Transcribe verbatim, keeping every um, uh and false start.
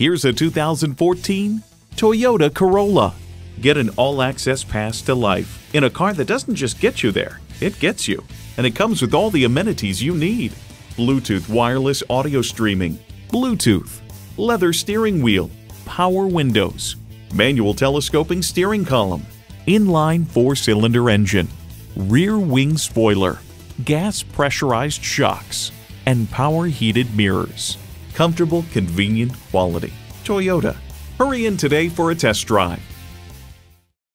Here's a two thousand fourteen Toyota Corolla. Get an all-access pass to life in a car that doesn't just get you there, it gets you. And it comes with all the amenities you need. Bluetooth wireless audio streaming, Bluetooth, leather steering wheel, power windows, manual telescoping steering column, inline four-cylinder engine, rear wing spoiler, gas pressurized shocks, and power heated mirrors. Comfortable, convenient, quality. Toyota. Hurry in today for a test drive.